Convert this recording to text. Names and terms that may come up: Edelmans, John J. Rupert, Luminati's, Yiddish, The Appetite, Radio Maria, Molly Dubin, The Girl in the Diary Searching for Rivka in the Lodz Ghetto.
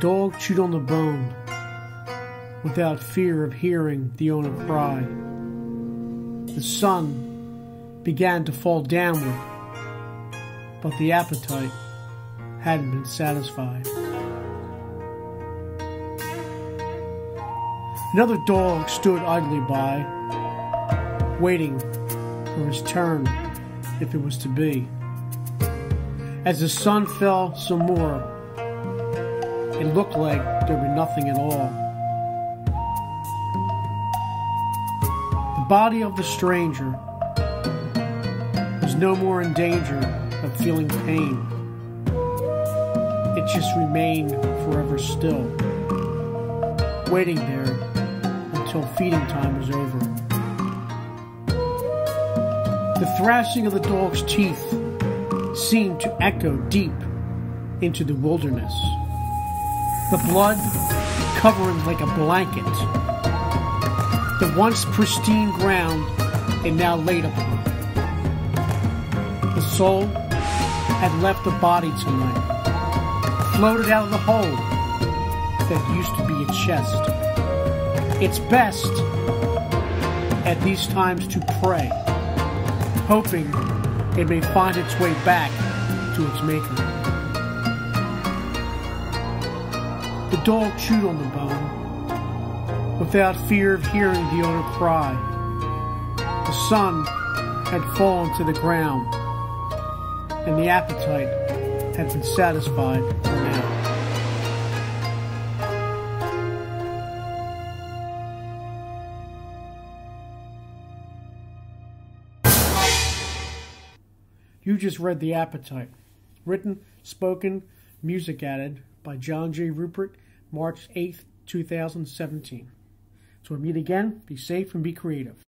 dog chewed on the bone, without fear of hearing the owner cry. The sun began to fall downward, but the appetite hadn't been satisfied. Another dog stood idly by, waiting for his turn, if it was to be. As the sun fell some more, it looked like there was nothing at all. The body of the stranger was no more in danger of feeling pain. It just remained forever still, waiting there until feeding time was over. The thrashing of the dog's teeth seemed to echo deep into the wilderness, the blood covering like a blanket the once pristine ground it now laid upon. The soul had left the body tonight, floated out of the hole that used to be its chest. It's best at these times to pray, hoping it may find its way back to its maker. The dog chewed on the bone, without fear of hearing the owner cry. The sun had fallen to the ground, and the appetite had been satisfied for now. You just read The Appetite, written, spoken, music added by John J. Rupert, March 8th, 2017. So we'll meet again. Be safe and be creative.